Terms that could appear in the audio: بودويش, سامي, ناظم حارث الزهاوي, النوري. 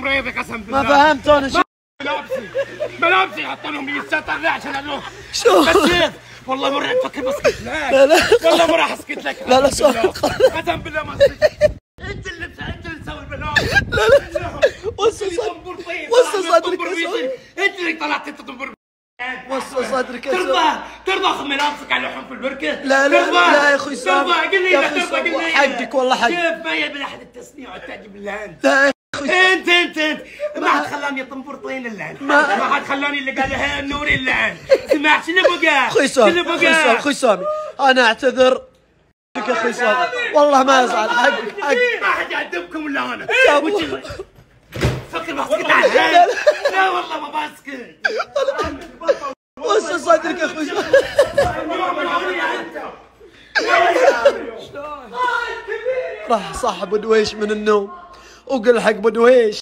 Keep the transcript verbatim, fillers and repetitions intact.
يخرم ريبك قسم بالله. ما فهمتوني شو ملابسي ملابسي حطوا لهم الستر لي عشان اقول شو بس والله مرة تفكر بسكت لك. لا لا والله ما راح اسكت لك. لا لا شو قسم بالله ما اسكت. انت اللي انت اللي تسوي الملابس. لا لا وصل صدري وصل صدري انت اللي طلعت انت تنبر وصل صدرك يا ترضى ترضى خذ ملابسك على لحم في البركه. لا لا لا يا اخوي سامي ترضى قل لي لا ترضى قل لي حقك والله حقك. كيف ما يبي احد التصنيع والتعجب اللهن؟ لا يا اخوي انت انت انت ما حد خلاني طنبر طين اللهن ما حد خلاني اللي قال هي نوري اللهن. سمعت شنو بقى؟ اخوي سامي اخوي سامي انا اعتذر يا اخوي سامي والله ما ازعل حقك حقك. ما حد يعذبكم الا انا. فكر بسكت على الحين. لا والله ما بسكت. وصل صدرك يا اخوي. راح صاحب بودويش من النوم وقل حق بودويش